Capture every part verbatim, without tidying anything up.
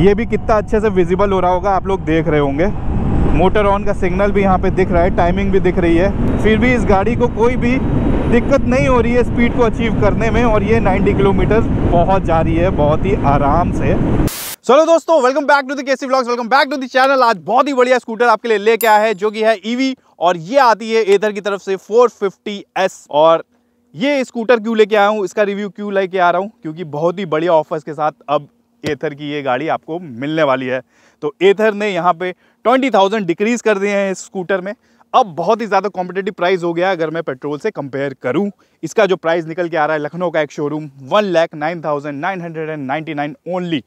ये भी कितना अच्छे से विजिबल हो रहा होगा, आप लोग देख रहे होंगे। मोटर ऑन का सिग्नल भी यहाँ पे दिख रहा है, टाइमिंग भी दिख रही है। फिर भी इस गाड़ी को कोई भी दिक्कत नहीं हो रही है स्पीड को अचीव करने में, और ये नब्बे किलोमीटर पहुँच जा रही है बहुत ही आराम से। चलो दोस्तों, welcome back to the KSC vlogs, welcome back to the channel. आज बहुत ही बढ़िया स्कूटर आपके लिए लेके आया है जो कि है ईवी, और ये आती है एथर की तरफ से फोर फिफ्टी एस। और ये स्कूटर क्यों लेके आया हूँ, इसका रिव्यू क्यों लेके आ रहा हूँ, क्योंकि बहुत ही बढ़िया ऑफर्स के साथ अब एथर की ये गाड़ी आपको मिलने वाली है। तो एथर ने यहाँ पे ट्वेंटी थाउजेंड डिक्रीज़ कर दिए हैं इस स्कूटर में। अब बहुत ही ज़्यादा कॉम्पिटेटिव प्राइस हो गया है अगर मैं पेट्रोल से कंपेयर करूं। इसका जो प्राइस निकल के आ रहा है लखनऊ का एक showroom, one lakh nine thousand nine hundred and ninety nine only.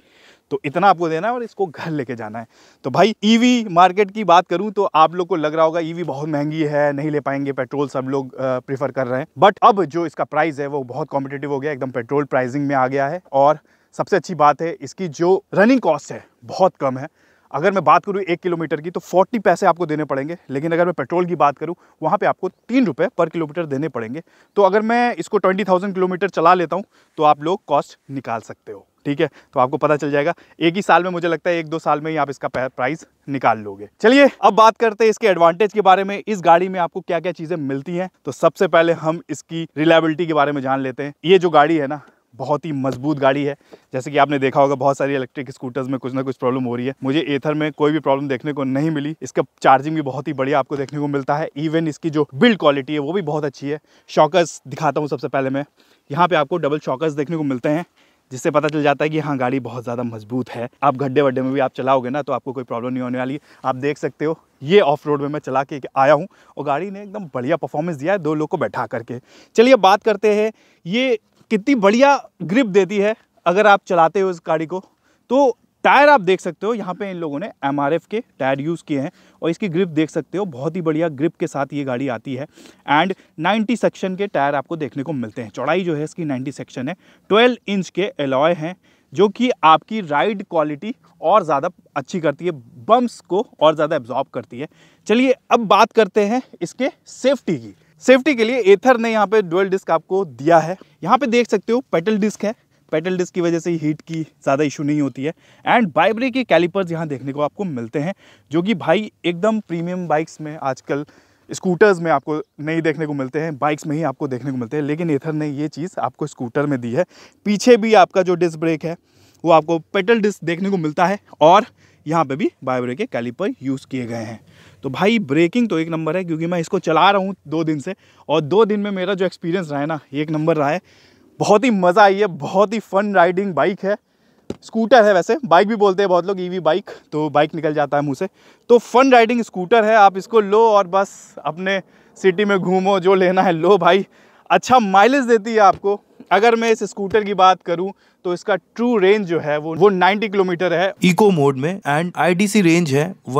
तो इतना आपको देना है और इसको घर लेके जाना है। तो भाई ईवी मार्केट की बात करूं तो आप लोग को लग रहा होगा ईवी बहुत महंगी है, नहीं ले पाएंगे, पेट्रोल सब लोग प्रीफर कर रहे हैं। बट अब जो इसका प्राइस है वो बहुत कॉम्पिटेटिव हो गया, एकदम पेट्रोल प्राइसिंग में आ गया है। और सबसे अच्छी बात है इसकी जो रनिंग कॉस्ट है बहुत कम है। अगर मैं बात करूँ एक किलोमीटर की तो चालीस पैसे आपको देने पड़ेंगे, लेकिन अगर मैं पेट्रोल की बात करूँ वहाँ पे आपको तीन रुपये पर किलोमीटर देने पड़ेंगे। तो अगर मैं इसको ट्वेंटी थाउजेंड किलोमीटर चला लेता हूँ तो आप लोग कॉस्ट निकाल सकते हो, ठीक है। तो आपको पता चल जाएगा एक ही साल में, मुझे लगता है एक दो साल में ही आप इसका प्राइस निकाल लोगे। चलिए अब बात करते हैं इसके एडवांटेज के बारे में, इस गाड़ी में आपको क्या क्या चीज़ें मिलती हैं। तो सबसे पहले हम इसकी रिलायबिलिटी के बारे में जान लेते हैं। ये जो गाड़ी है ना बहुत ही मजबूत गाड़ी है। जैसे कि आपने देखा होगा बहुत सारी इलेक्ट्रिक स्कूटर्स में कुछ ना कुछ प्रॉब्लम हो रही है, मुझे एथर में कोई भी प्रॉब्लम देखने को नहीं मिली। इसका चार्जिंग भी बहुत ही बढ़िया आपको देखने को मिलता है। इवन इसकी जो बिल्ड क्वालिटी है वो भी बहुत अच्छी है। शॉकर्स दिखाता हूँ सबसे पहले मैं। यहाँ पे आपको डबल शॉकर्स देखने को मिलते हैं, जिससे पता चल जाता है कि हाँ गाड़ी बहुत ज़्यादा मजबूत है। आप गड्ढे वड्ढे में भी आप चलाओगे ना तो आपको कोई प्रॉब्लम नहीं होने वाली है। आप देख सकते हो ये ऑफ रोड में मैं चला के आया हूँ और गाड़ी ने एकदम बढ़िया परफॉर्मेंस दिया है दो लोग को बैठा करके। चलिए बात करते हैं ये कितनी बढ़िया ग्रिप देती है अगर आप चलाते हो इस गाड़ी को। तो टायर आप देख सकते हो, यहाँ पे इन लोगों ने एम आर एफ के टायर यूज़ किए हैं और इसकी ग्रिप देख सकते हो, बहुत ही बढ़िया ग्रिप के साथ ये गाड़ी आती है। एंड नब्बे सेक्शन के टायर आपको देखने को मिलते हैं। चौड़ाई जो है इसकी नब्बे सेक्शन है, बारह इंच के एलॉय हैं जो कि आपकी राइड क्वालिटी और ज़्यादा अच्छी करती है, बम्प्स को और ज़्यादा एब्जॉर्ब करती है। चलिए अब बात करते हैं इसके सेफ्टी की। सेफ्टी के लिए एथर ने यहाँ पे डुअल डिस्क आपको दिया है। यहाँ पे देख सकते हो पेडल डिस्क है, पेडल डिस्क की वजह से हीट की ज़्यादा इशू नहीं होती है। एंड वाइब्रे के कैलिपर्स यहाँ देखने को आपको मिलते हैं, जो कि भाई एकदम प्रीमियम बाइक्स में आजकल स्कूटर्स में आपको नहीं देखने को मिलते हैं, बाइक्स में ही आपको देखने को मिलते हैं, लेकिन एथर ने ये चीज़ आपको स्कूटर में दी है। पीछे भी आपका जो डिस्क ब्रेक है वो आपको पेडल डिस्क देखने को मिलता है और यहाँ पे भी वाइब्रे के कैलिपर यूज़ किए गए हैं। तो भाई ब्रेकिंग तो एक नंबर है, क्योंकि मैं इसको चला रहा हूँ दो दिन से और दो दिन में मेरा जो एक्सपीरियंस रहा है ना एक नंबर रहा है। बहुत ही मज़ा आई है, बहुत ही फन राइडिंग बाइक है, स्कूटर है, वैसे बाइक भी बोलते हैं बहुत लोग, ईवी बाइक, तो बाइक निकल जाता है मुँह से। तो फन राइडिंग स्कूटर है, आप इसको लो और बस अपने सिटी में घूमो, जो लेना है लो भाई। अच्छा माइलेज देती है आपको। अगर मैं इस स्कूटर की बात करूं तो इसका ट्रू रेंज जो है वो वो नब्बे किलोमीटर है इको मोड में, एंड आईडीसी रेंज है एक सौ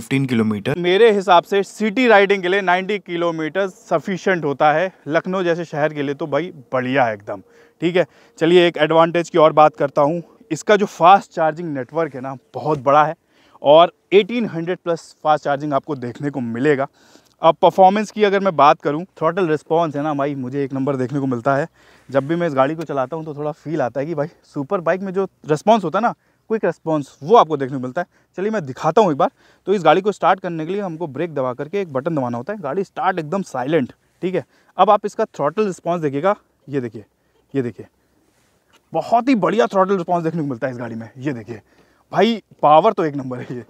पंद्रह किलोमीटर। मेरे हिसाब से सिटी राइडिंग के लिए नब्बे किलोमीटर सफिशिएंट होता है, लखनऊ जैसे शहर के लिए तो भाई बढ़िया है एकदम, ठीक है। चलिए एक एडवांटेज की और बात करता हूँ, इसका जो फास्ट चार्जिंग नेटवर्क है ना बहुत बड़ा है और eighteen hundred plus fast charging आपको देखने को मिलेगा। अब परफॉर्मेंस की अगर मैं बात करूं, थ्रॉटल रिस्पॉन्स है ना भाई मुझे एक नंबर देखने को मिलता है। जब भी मैं इस गाड़ी को चलाता हूं तो थोड़ा फील आता है कि भाई सुपर बाइक में जो रिस्पॉन्स होता है ना, क्विक रिस्पॉन्स, वो आपको देखने को मिलता है। चलिए मैं दिखाता हूं एक बार। तो इस गाड़ी को स्टार्ट करने के लिए हमको ब्रेक दबा करके एक बटन दबाना होता है, गाड़ी स्टार्ट एकदम साइलेंट, ठीक है। अब आप इसका थ्रॉटल रिस्पॉन्स देखिएगा, ये देखिए, ये देखिए, बहुत ही बढ़िया थ्रॉटल रिस्पॉन्स देखने को मिलता है इस गाड़ी में। ये देखिए भाई पावर तो एक नंबर है ये।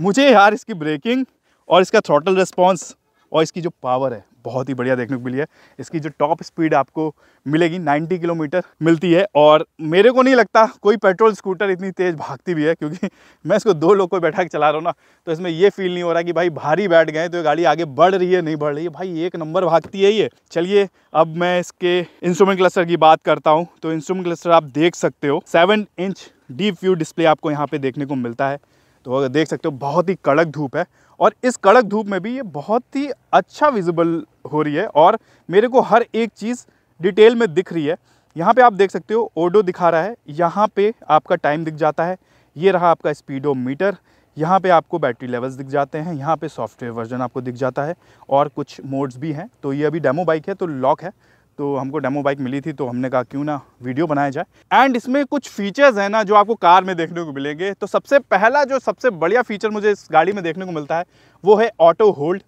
मुझे यार इसकी ब्रेकिंग और इसका थ्रॉटल रिस्पॉन्स और इसकी जो पावर है बहुत ही बढ़िया देखने को मिली है। इसकी जो टॉप स्पीड आपको मिलेगी नब्बे किलोमीटर मिलती है, और मेरे को नहीं लगता कोई पेट्रोल स्कूटर इतनी तेज़ भागती भी है, क्योंकि मैं इसको दो लोग को बैठा के चला रहा हूँ ना, तो इसमें ये फील नहीं हो रहा कि भाई भारी बैठ गए तो ये गाड़ी आगे बढ़ रही है, नहीं बढ़ रही है, भाई एक नंबर भागती है ये। चलिए अब मैं इसके इंस्ट्रूमेंट क्लस्टर की बात करता हूँ। तो इंस्ट्रूमेंट क्लस्टर आप देख सकते हो, seven inch deep view display आपको यहाँ पर देखने को मिलता है। तो अगर देख सकते हो बहुत ही कड़क धूप है और इस कड़क धूप में भी ये बहुत ही अच्छा विजिबल हो रही है और मेरे को हर एक चीज़ डिटेल में दिख रही है। यहाँ पे आप देख सकते हो ओडो दिखा रहा है, यहाँ पे आपका टाइम दिख जाता है, ये रहा आपका स्पीडोमीटर, यहाँ पे आपको बैटरी लेवल्स दिख जाते हैं, यहाँ पे सॉफ्टवेयर वर्जन आपको दिख जाता है और कुछ मोड्स भी हैं। तो ये अभी डेमो बाइक है तो लॉक है, तो हमको डेमो बाइक मिली थी, तो हमने कहा क्यों ना वीडियो बनाया जाए। एंड इसमें कुछ फीचर्स हैं ना जो आपको कार में देखने को मिलेंगे। तो सबसे पहला जो सबसे बढ़िया फीचर मुझे इस गाड़ी में देखने को मिलता है वो है ऑटो होल्ड।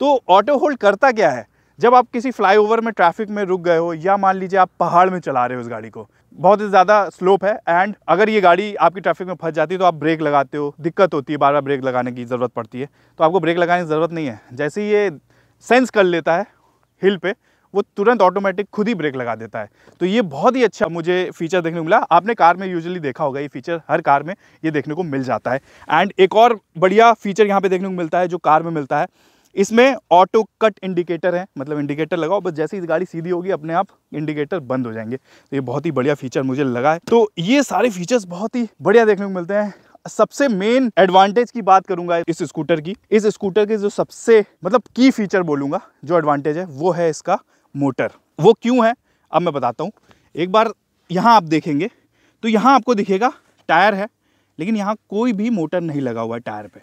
तो ऑटो होल्ड करता क्या है, जब आप किसी फ्लाईओवर में ट्रैफिक में रुक गए हो या मान लीजिए आप पहाड़ में चला रहे हो इस गाड़ी को, बहुत ज़्यादा स्लोप है एंड अगर ये गाड़ी आपकी ट्रैफिक में फंस जाती है तो आप ब्रेक लगाते हो, दिक्कत होती है, बार बार ब्रेक लगाने की ज़रूरत पड़ती है। तो आपको ब्रेक लगाने की ज़रूरत नहीं है, जैसे ये सेंस कर लेता है हिल पे वो तुरंत ऑटोमेटिक खुद ही ब्रेक लगा देता है। तो ये बहुत ही अच्छा मुझे फीचर देखने को मिला। आपने कार में यूजुअली देखा होगा ये फीचर हर कार में ये देखने को मिल जाता है। एंड एक और बढ़िया फीचर यहाँ पे देखने को मिलता है जो कार में मिलता है, इसमें ऑटो कट इंडिकेटर है, मतलब इंडिकेटर लगाओ बस, जैसे ही गाड़ी सीधी होगी अपने आप इंडिकेटर बंद हो जाएंगे। तो ये बहुत ही बढ़िया फीचर मुझे लगा है। तो ये सारे फीचर्स बहुत ही बढ़िया देखने को मिलते हैं। सबसे मेन एडवांटेज की बात करूंगा इस स्कूटर की, इस स्कूटर के जो सबसे मतलब की फीचर बोलूँगा जो एडवांटेज है वो है इसका मोटर। वो क्यों है अब मैं बताता हूँ। एक बार यहाँ आप देखेंगे तो यहाँ आपको दिखेगा टायर है, लेकिन यहाँ कोई भी मोटर नहीं लगा हुआ है टायर पे।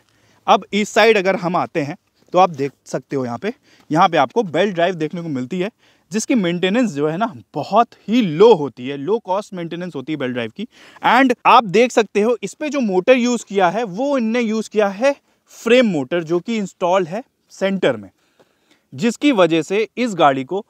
अब इस साइड अगर हम आते हैं तो आप देख सकते हो यहाँ पे, यहाँ पे आपको बेल्ट ड्राइव देखने को मिलती है जिसकी मेंटेनेंस जो है ना बहुत ही लो होती है, लो कॉस्ट मेंटेनेंस होती है बेल्ट ड्राइव की। एंड आप देख सकते हो इस पर जो मोटर यूज़ किया है वो इनने यूज़ किया है फ्रेम मोटर जो कि इंस्टॉल है सेंटर में, जिसकी वजह से इस गाड़ी को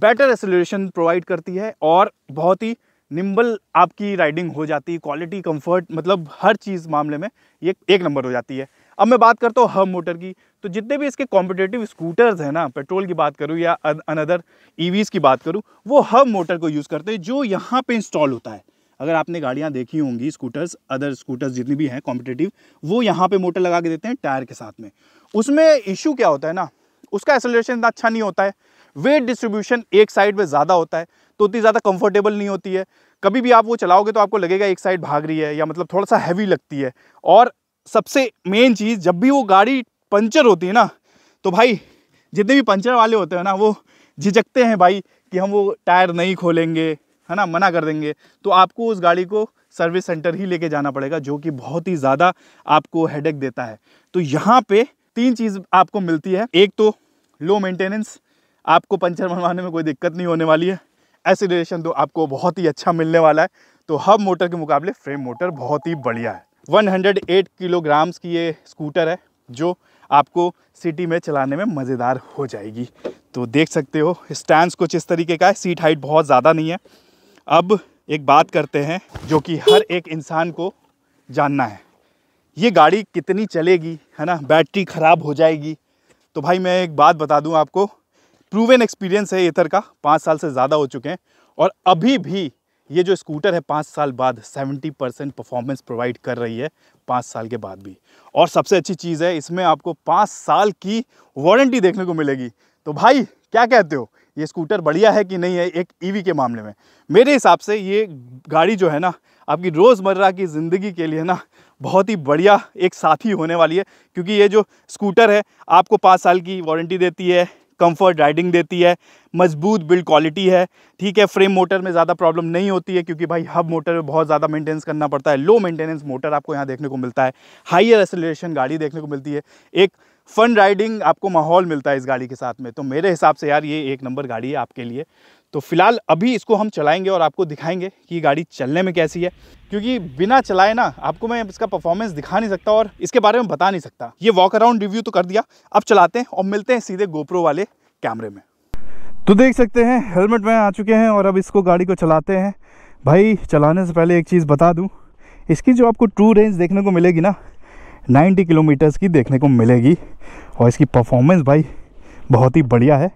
बेटर एक्सेलरेशन प्रोवाइड करती है और बहुत ही निम्बल आपकी राइडिंग हो जाती है। क्वालिटी, कंफर्ट, मतलब हर चीज़ मामले में ये एक नंबर हो जाती है। अब मैं बात करता हूँ हब मोटर की। तो जितने भी इसके कॉम्पिटेटिव स्कूटर्स हैं ना, पेट्रोल की बात करूँ या अनदर ईवीज़ की बात करूँ, वो हब मोटर को यूज़ करते हैं जो यहाँ पे इंस्टॉल होता है। अगर आपने गाड़ियाँ देखी होंगी, स्कूटर्स, अदर स्कूटर्स जितनी भी हैं कॉम्पिटेटिव, वो यहाँ पर मोटर लगा के देते हैं टायर के साथ में। उसमें इशू क्या होता है ना, उसका एक्सेलरेशन इतना अच्छा नहीं होता है, वेट डिस्ट्रीब्यूशन एक साइड पे ज़्यादा होता है तो उतनी ज़्यादा कंफर्टेबल नहीं होती है। कभी भी आप वो चलाओगे तो आपको लगेगा एक साइड भाग रही है या मतलब थोड़ा सा हैवी लगती है। और सबसे मेन चीज़, जब भी वो गाड़ी पंचर होती है ना तो भाई जितने भी पंचर वाले होते हैं ना वो झिझकते हैं भाई कि हम वो टायर नहीं खोलेंगे, है ना, मना कर देंगे। तो आपको उस गाड़ी को सर्विस सेंटर ही लेके जाना पड़ेगा, जो कि बहुत ही ज़्यादा आपको हेडेक देता है। तो यहाँ पर तीन चीज़ आपको मिलती है, एक तो लो मेंटेनेंस, आपको पंचर बनवाने में कोई दिक्कत नहीं होने वाली है, एक्सीलरेशन तो आपको बहुत ही अच्छा मिलने वाला है। तो हब मोटर के मुकाबले फ्रेम मोटर बहुत ही बढ़िया है। एक सौ आठ किलोग्राम्स की ये स्कूटर है जो आपको सिटी में चलाने में मज़ेदार हो जाएगी। तो देख सकते हो स्टैंड कुछ इस तरीके का है, सीट हाइट बहुत ज़्यादा नहीं है। अब एक बात करते हैं जो कि हर एक इंसान को जानना है, ये गाड़ी कितनी चलेगी, है ना, बैटरी ख़राब हो जाएगी। तो भाई मैं एक बात बता दूं आपको, प्रूवन एक्सपीरियंस है एथर का, पाँच साल से ज़्यादा हो चुके हैं और अभी भी ये जो स्कूटर है पाँच साल बाद सत्तर परसेंट परफॉर्मेंस प्रोवाइड कर रही है, पाँच साल के बाद भी। और सबसे अच्छी चीज़ है इसमें आपको पाँच साल की वारंटी देखने को मिलेगी। तो भाई क्या कहते हो, ये स्कूटर बढ़िया है कि नहीं है एक ईवी के मामले में? मेरे हिसाब से ये गाड़ी जो है ना आपकी रोज़मर्रा की ज़िंदगी के लिए ना बहुत ही बढ़िया एक साथी होने वाली है, क्योंकि ये जो स्कूटर है आपको पाँच साल की वारंटी देती है, कंफर्ट राइडिंग देती है, मजबूत बिल्ड क्वालिटी है, ठीक है। फ्रेम मोटर में ज़्यादा प्रॉब्लम नहीं होती है क्योंकि भाई हब मोटर में बहुत ज़्यादा मेंटेनेंस करना पड़ता है। लो मेंटेनेंस मोटर आपको यहाँ देखने को मिलता है, हाईर एक्सेलरेशन गाड़ी देखने को मिलती है, एक फ़न राइडिंग आपको माहौल मिलता है इस गाड़ी के साथ में। तो मेरे हिसाब से यार ये एक नंबर गाड़ी है आपके लिए। तो फिलहाल अभी इसको हम चलाएंगे और आपको दिखाएंगे कि ये गाड़ी चलने में कैसी है, क्योंकि बिना चलाए ना आपको मैं इसका परफॉर्मेंस दिखा नहीं सकता और इसके बारे में बता नहीं सकता। ये वॉक अराउंड रिव्यू तो कर दिया, अब चलाते हैं और मिलते हैं सीधे गोप्रो वाले कैमरे में। तो देख सकते हैं हेलमेट में आ चुके हैं और अब इसको गाड़ी को चलाते हैं। भाई चलाने से पहले एक चीज़ बता दूँ, इसकी जो आपको ट्रू रेंज देखने को मिलेगी ना नब्बे किलोमीटर्स की देखने को मिलेगी और इसकी परफॉर्मेंस भाई बहुत ही बढ़िया है।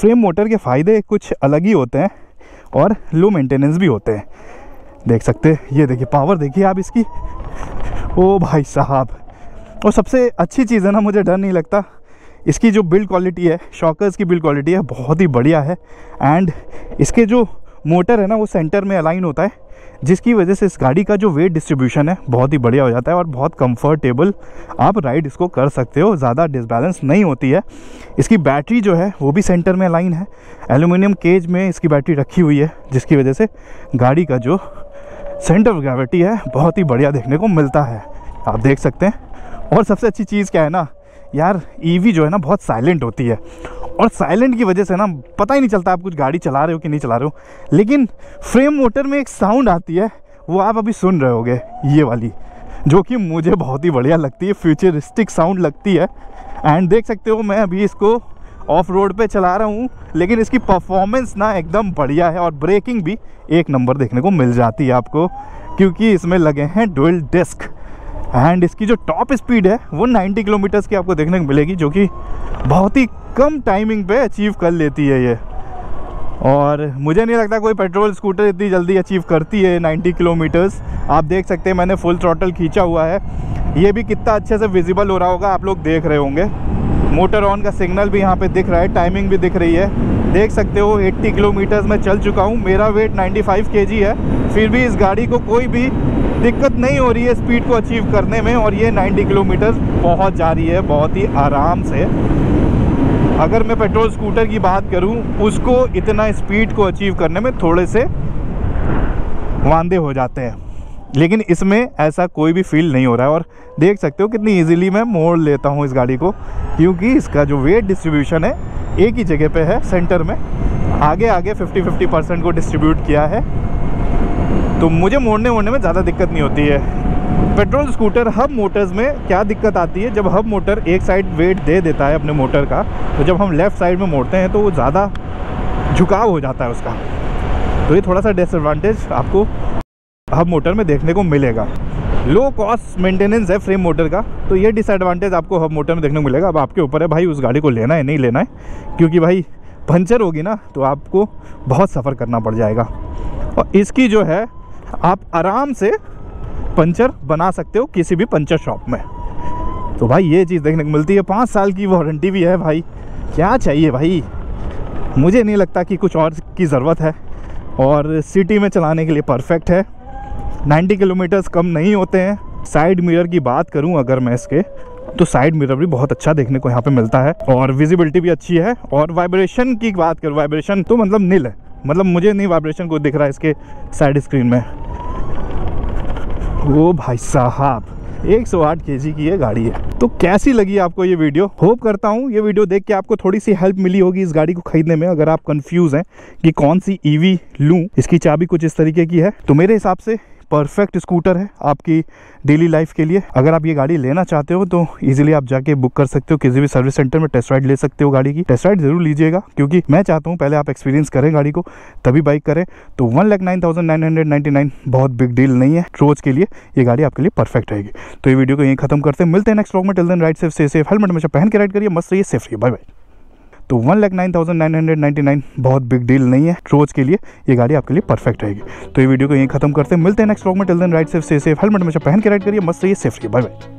फ्रेम मोटर के फ़ायदे कुछ अलग ही होते हैं और लो मेंटेनेंस भी होते हैं। देख सकते हैं, ये देखिए पावर देखिए आप इसकी, ओ भाई साहब। और सबसे अच्छी चीज़ है ना, मुझे डर नहीं लगता। इसकी जो बिल्ड क्वालिटी है, शॉकर्स की बिल्ड क्वालिटी है बहुत ही बढ़िया है एंड इसके जो मोटर है ना वो सेंटर में अलाइन होता है, जिसकी वजह से इस गाड़ी का जो वेट डिस्ट्रीब्यूशन है बहुत ही बढ़िया हो जाता है और बहुत कंफर्टेबल आप राइड इसको कर सकते हो, ज़्यादा डिसबैलेंस नहीं होती है। इसकी बैटरी जो है वो भी सेंटर में अलाइन है, एल्यूमिनियम केज में इसकी बैटरी रखी हुई है, जिसकी वजह से गाड़ी का जो सेंटर ऑफ ग्रेविटी है बहुत ही बढ़िया देखने को मिलता है, आप देख सकते हैं। और सबसे अच्छी चीज़ क्या है ना यार, ईवी जो है ना बहुत साइलेंट होती है और साइलेंट की वजह से ना पता ही नहीं चलता आप कुछ गाड़ी चला रहे हो कि नहीं चला रहे हो। लेकिन फ्रेम मोटर में एक साउंड आती है, वो आप अभी सुन रहे होगे, ये वाली, जो कि मुझे बहुत ही बढ़िया लगती है, फ्यूचरिस्टिक साउंड लगती है। एंड देख सकते हो मैं अभी इसको ऑफ रोड पे चला रहा हूँ, लेकिन इसकी परफॉर्मेंस ना एकदम बढ़िया है और ब्रेकिंग भी एक नंबर देखने को मिल जाती है आपको, क्योंकि इसमें लगे हैं डुअल डिस्क। एंड इसकी जो टॉप स्पीड है वो नब्बे किलोमीटर्स की आपको देखने को मिलेगी, जो कि बहुत ही कम टाइमिंग पे अचीव कर लेती है ये। और मुझे नहीं लगता कोई पेट्रोल स्कूटर इतनी जल्दी अचीव करती है नब्बे किलोमीटर्स। आप देख सकते हैं मैंने फुल थ्रॉटल खींचा हुआ है, ये भी कितना अच्छे से विजिबल हो रहा होगा, आप लोग देख रहे होंगे। मोटर ऑन का सिग्नल भी यहाँ पे दिख रहा है, टाइमिंग भी दिख रही है, देख सकते हो। अस्सी किलोमीटर्स में चल चुका हूँ, मेरा वेट पचानवे केजी है, फिर भी इस गाड़ी को कोई भी दिक्कत नहीं हो रही है स्पीड को अचीव करने में, और ये नब्बे किलोमीटर्स पहुँच जा रही है बहुत ही आराम से। अगर मैं पेट्रोल स्कूटर की बात करूँ, उसको इतना स्पीड को अचीव करने में थोड़े से वांदे हो जाते हैं, लेकिन इसमें ऐसा कोई भी फील नहीं हो रहा है। और देख सकते हो कितनी इजीली मैं मोड़ लेता हूँ इस गाड़ी को, क्योंकि इसका जो वेट डिस्ट्रीब्यूशन है एक ही जगह पे है, सेंटर में, आगे आगे फिफ्टी फिफ्टी परसेंट को डिस्ट्रीब्यूट किया है, तो मुझे मोड़ने मोड़ने में ज़्यादा दिक्कत नहीं होती है। पेट्रोल स्कूटर हब मोटर्स में क्या दिक्कत आती है, जब हब मोटर एक साइड वेट दे देता है अपने मोटर का, तो जब हम लेफ़्ट साइड में मोड़ते हैं तो वो ज़्यादा झुकाव हो जाता है उसका, तो ये थोड़ा सा डिसएडवांटेज आपको हब मोटर में देखने को मिलेगा। लो कॉस्ट मेंटेनेंस है फ्रेम मोटर का, तो ये डिसएडवांटेज आपको हब मोटर में देखने को मिलेगा। अब आपके ऊपर है भाई, उस गाड़ी को लेना है नहीं लेना है, क्योंकि भाई पंचर होगी ना तो आपको बहुत सफ़र करना पड़ जाएगा, और इसकी जो है आप आराम से पंचर बना सकते हो किसी भी पंचर शॉप में, तो भाई ये चीज़ देखने को मिलती है। पाँच साल की वारंटी भी है भाई, क्या चाहिए भाई, मुझे नहीं लगता कि कुछ और की ज़रूरत है। और सिटी में चलाने के लिए परफेक्ट है, नब्बे किलोमीटर्स कम नहीं होते हैं। साइड मिरर की बात करूं अगर मैं इसके, तो साइड मिरर भी बहुत अच्छा देखने को यहाँ पे मिलता है, और विजिबिलिटी भी अच्छी है। और वाइब्रेशन की बात करूं, वाइब्रेशन तो मतलब नील है, मतलब मुझे नहीं वाइब्रेशन को दिख रहा है इसके साइड स्क्रीन में। वो भाई साहब एक सौ आठ केजी की ये गाड़ी है। तो कैसी लगी आपको ये वीडियो, होप करता हूँ ये वीडियो देख के आपको थोड़ी सी हेल्प मिली होगी इस गाड़ी को खरीदने में। अगर आप कंफ्यूज हैं कि कौन सी ईवी लूँ, इसकी चाबी कुछ इस तरीके की है, तो मेरे हिसाब से परफेक्ट स्कूटर है आपकी डेली लाइफ के लिए। अगर आप ये गाड़ी लेना चाहते हो तो इजीली आप जाके बुक कर सकते हो, किसी भी सर्विस सेंटर में टेस्ट राइड ले सकते हो। गाड़ी की टेस्ट राइड जरूर लीजिएगा, क्योंकि मैं चाहता हूँ पहले आप एक्सपीरियंस करें गाड़ी को तभी बाइक करें। तो one lakh nine thousand nine hundred ninety nine बहुत बिग डील नहीं है, रोज के लिए ये गाड़ी आपके लिए परफेक्ट रहेगी। तो ये वीडियो को यहीं खत्म करते हैं, मिलते हैं नेक्स्ट व्लॉग में। Till then ride safe, stay safe, helmet हमेशा पहन के राइड करिए, मस्त रहिए, सेफ रहिए, बाय बाय। तो one lakh nine thousand nine hundred ninety nine बहुत बिग डील नहीं है, रोज के लिए ये गाड़ी आपके लिए परफेक्ट रहेगी। तो ये वीडियो को यहीं खत्म करते हैं, मिलते हैं नेक्स्ट व्लॉग में। Till then ride safe, stay safe, helmet हमेशा पहन के राइड करिए, मस्त रहिए, सेफ रहिए, बाय बाय।